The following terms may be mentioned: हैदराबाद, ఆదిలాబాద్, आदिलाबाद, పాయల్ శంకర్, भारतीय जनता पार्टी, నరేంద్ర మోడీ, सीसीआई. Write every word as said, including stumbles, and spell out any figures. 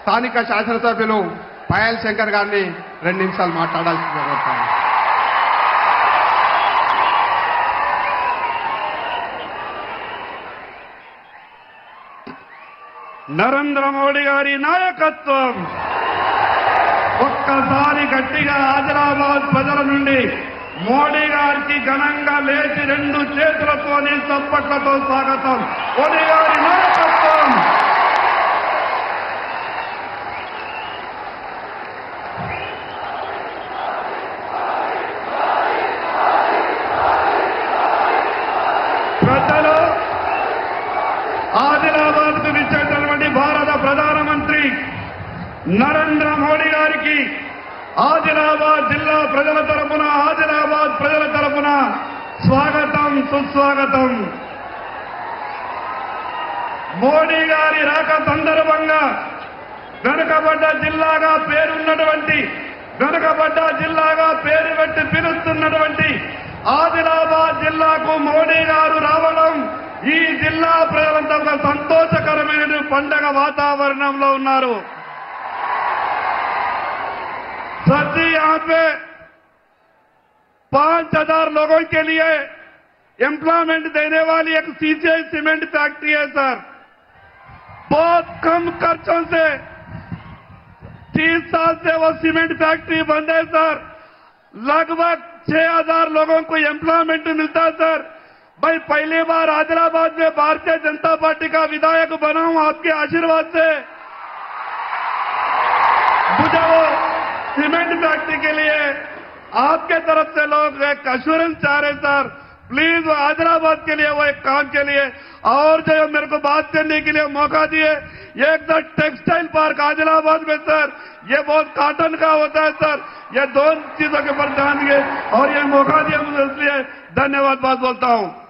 స్థానిక శాసనసభ్యులు పాయల్ శంకర్ గారిని రెండు నిమిషాలు మాట్లాడాల్సిందిగా కోరుతాను. నరేంద్ర మోడీ గారి నాయకత్వం ఒక్కసారి గట్టిగా ఆదిలాబాద్ ప్రజల నుండి మోడీ గారికి ఘనంగా లేచి రెండు చేతులతోనే చప్పట్లతో స్వాగతం. మోడీ గారి నాయకత్వం ప్రజలు ఆదిలాబాద్కు విచ్చేటటువంటి భారత ప్రధానమంత్రి నరేంద్ర మోడీ గారికి ఆదిలాబాద్ జిల్లా ప్రజల తరపున ఆదిలాబాద్ ప్రజల తరపున స్వాగతం, సుస్వాగతం. మోడీ గారి రాక సందర్భంగా వెనుకబడ్డ జిల్లాగా పేరున్నటువంటి వెనుకబడ్డ జిల్లాగా పేరు పెట్టి పిలుస్తున్నటువంటి ఆదిలాబాద్ జిల్లాకు మోడీ గారు రావడం ఈ జిల్లా ప్రజలంతా ఒక సంతోషకరమైన పండగ వాతావరణంలో ఉన్నారు. सच्ची यहां पे पांच हजार लोगों के लिए एम्प्लॉयमेंट देने वाली एक सीसीआई सीमेंट फैक्ट्री है सर. बहुत कम खर्चों से तीस साल से वो सीमेंट फैक्ट्री बंद है सर. लगभग छह हजार लोगों को एम्प्लॉयमेंट मिलता है सर. भाई पहली बार हैदराबाद में भारतीय जनता पार्टी का विधायक बना हूं आपके आशीर्वाद से. मुझे वो सीमेंट फैक्ट्री के लिए आपके तरफ से लोग एक अश्योरेंस चाह रहे सर. प्लीज वो हैदराबाद के लिए वो एक काम के लिए और जो मेरे को बात करने के लिए मौका दिए. ये एक सर टेक्सटाइल पार्क आदिलाबाद में सर, ये बहुत काटन का होता है सर. ये दोनों चीजों के ऊपर ध्यान दिए और ये मौका दिया मुझे, इसलिए धन्यवाद बात बोलता हूं.